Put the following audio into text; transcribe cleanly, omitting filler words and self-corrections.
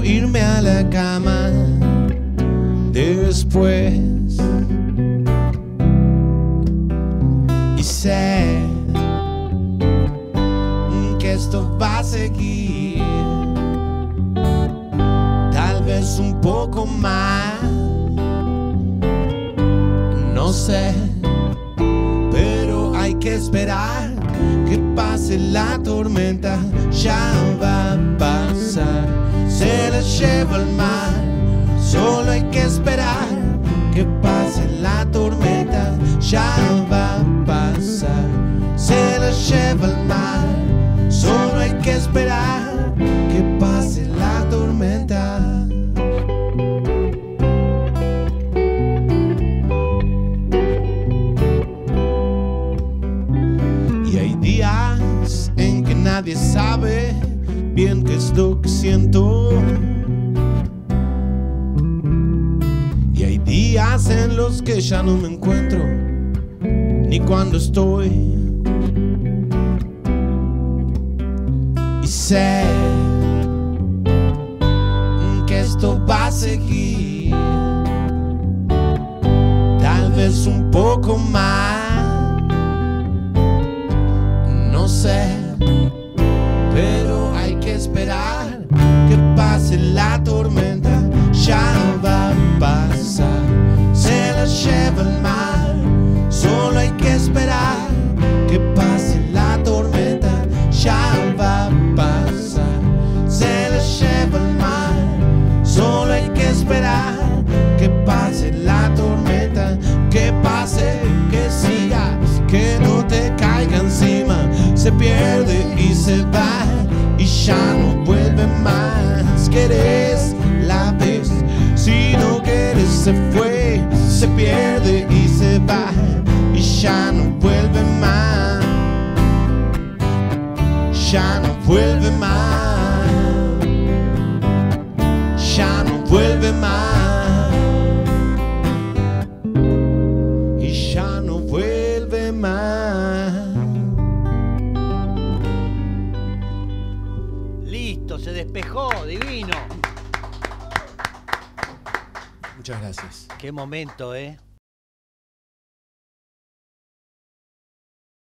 quiero irme a la cama después y sé que esto va a seguir, tal vez un poco más, no sé, pero hay que esperar que pase la tormenta, ya va a pasar, se la lleva el mar, solo hay que esperar que pase la tormenta, ya va a pasar, se la lleva el mar, solo hay que esperar que pase la tormenta. En que nadie sabe bien qué es lo que siento, y hay días en los que ya no me encuentro ni cuando estoy, y sé que esto va a seguir, tal vez un poco más, pero hay que esperar que pase la tormenta, ya va a pasar, se la lleva el mar, solo hay que esperar que pase la tormenta, ya va a pasar, se la lleva el mar, solo hay que esperar que pase la tormenta, que pase, que siga, que no te caiga encima. Se pierde y se va y ya no vuelve más. Querés, la ves, si no quieres se fue. Se pierde y se va y ya no vuelve más. Ya no vuelve más. Ya no vuelve más. Y ya no vuelve más. Se despejó, divino. Muchas gracias. Qué momento,